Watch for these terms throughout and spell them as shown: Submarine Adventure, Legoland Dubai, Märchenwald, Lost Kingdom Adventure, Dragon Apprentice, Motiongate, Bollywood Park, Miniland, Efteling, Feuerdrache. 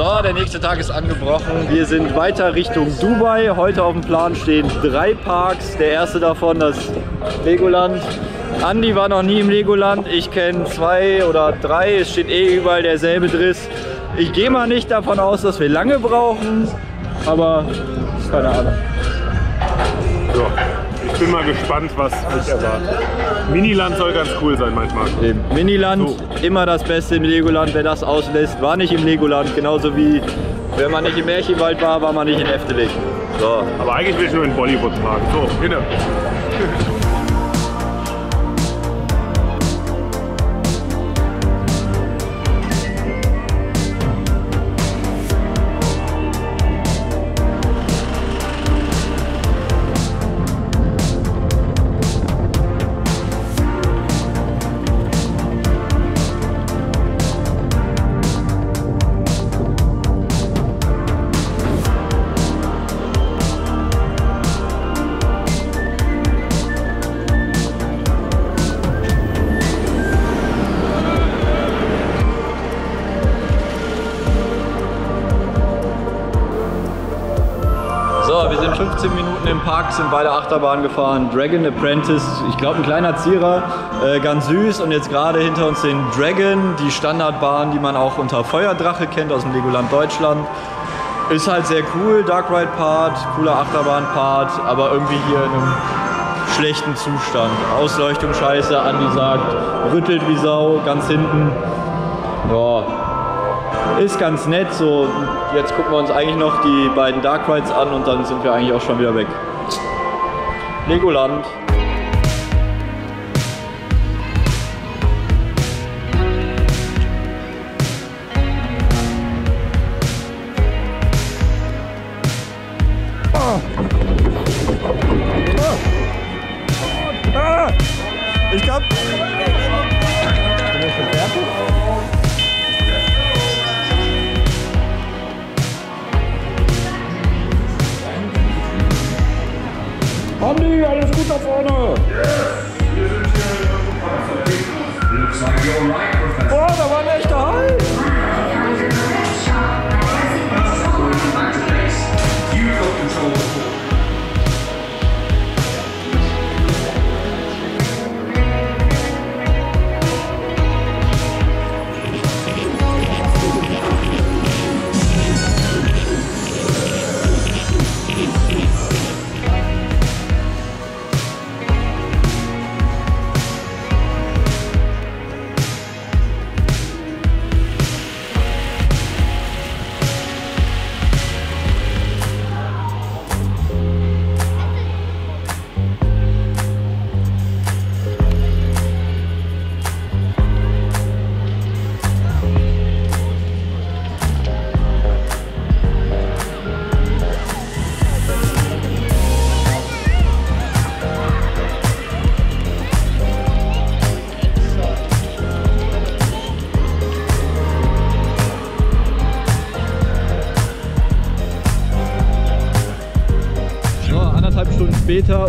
So, der nächste Tag ist angebrochen. Wir sind weiter Richtung Dubai. Heute auf dem Plan stehen 3 Parks. Der erste davon, das Legoland. Andi war noch nie im Legoland. Ich kenne 2 oder 3. Es steht eh überall derselbe Driss. Ich gehe mal nicht davon aus, dass wir lange brauchen. Aber keine Ahnung. So, ich bin mal gespannt, was mich erwartet. Miniland soll ganz cool sein manchmal. Eben. Miniland, so. Immer das Beste im Legoland. Wer das auslässt, war nicht im Legoland. Genauso wie, wenn man nicht im Märchenwald war, war man nicht in Efteling. So. Aber eigentlich will ich nur in Bollywood Park. So, hinne. Sind beide Achterbahnen gefahren, Dragon Apprentice, ich glaube ein kleiner Zierer, ganz süß, und jetzt gerade hinter uns den Dragon, die Standardbahn, die man auch unter Feuerdrache kennt aus dem Legoland Deutschland. Ist halt sehr cool, Dark Ride Part, cooler Achterbahnpart, aber irgendwie hier in einem schlechten Zustand. Ausleuchtung scheiße, Andi sagt, rüttelt wie Sau, ganz hinten. Ja. Ist ganz nett, so jetzt gucken wir uns eigentlich noch die beiden Dark Rides an und dann sind wir eigentlich auch schon wieder weg. Legoland. Ich glaube, Andi, alles gut da vorne! Yes! Boah, da war ein echter Hai!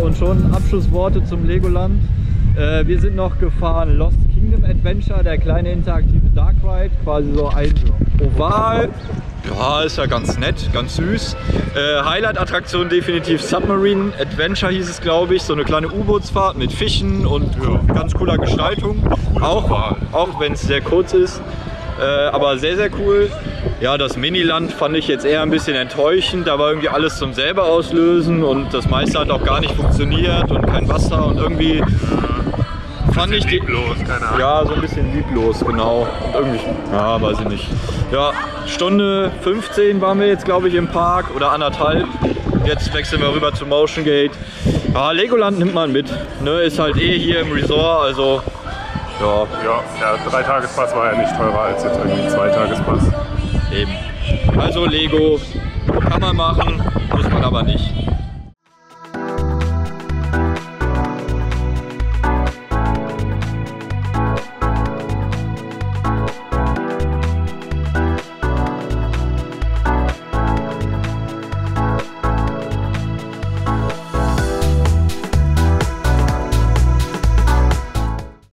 Und schon Abschlussworte zum Legoland. Wir sind noch gefahren Lost Kingdom Adventure, der kleine interaktive Dark Ride, quasi so ein Oval. Ja, ist ja ganz nett, ganz süß. Highlight-Attraktion definitiv Submarine Adventure hieß es, glaube ich. So eine kleine U-Bootsfahrt mit Fischen und ja, ganz cooler Gestaltung. Auch wenn es sehr kurz ist. Aber sehr, sehr cool. Ja, das Miniland fand ich jetzt eher ein bisschen enttäuschend. Da war irgendwie alles zum selber auslösen und das meiste hat auch gar nicht funktioniert und kein Wasser und irgendwie fand ich die... Lieblos, keine Ahnung. Ja, so ein bisschen lieblos, genau. Und irgendwie, ja, weiß ich nicht. Ja, Stunde 15 waren wir jetzt, glaube ich, im Park oder 1,5. Jetzt wechseln wir rüber zu Motiongate. Ja, Legoland nimmt man mit. Ne, ist halt eh hier im Resort, also... Ja, ja, 3-Tagespass war ja nicht teurer als jetzt irgendwie 2-Tagespass. Eben. Also Lego kann man machen, muss man aber nicht.